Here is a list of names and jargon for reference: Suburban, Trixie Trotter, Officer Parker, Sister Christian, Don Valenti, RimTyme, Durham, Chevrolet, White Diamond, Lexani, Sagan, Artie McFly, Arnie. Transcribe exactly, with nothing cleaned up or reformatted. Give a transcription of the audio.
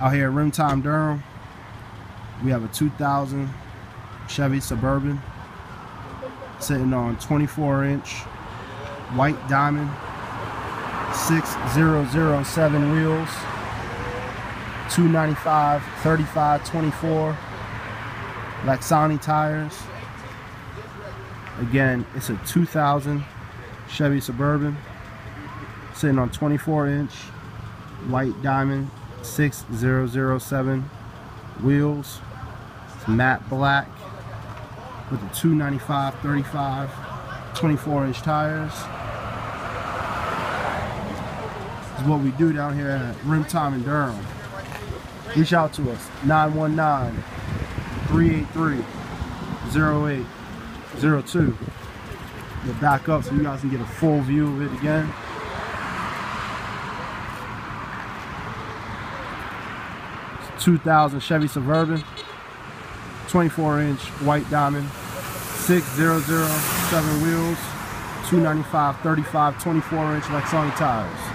Out here at RimTyme Durham, we have a two thousand Chevy Suburban sitting on twenty-four inch White Diamond, six thousand seven wheels, two ninety-five, thirty-five, twenty-four, Lexani tires. Again, it's a two thousand Chevy Suburban sitting on twenty-four inch White Diamond, six thousand seven wheels. It's matte black with the two ninety-five, thirty-five, twenty-four inch tires. This is what we do down here at RimTyme in Durham. Reach out to us, nine one nine, three eight three, zero eight zero two. We'll back up so you guys can get a full view of it again. two thousand Chevy Suburban, twenty-four inch White Diamond, six thousand seven wheels, two ninety-five, thirty-five, twenty-four inch Lexani tires.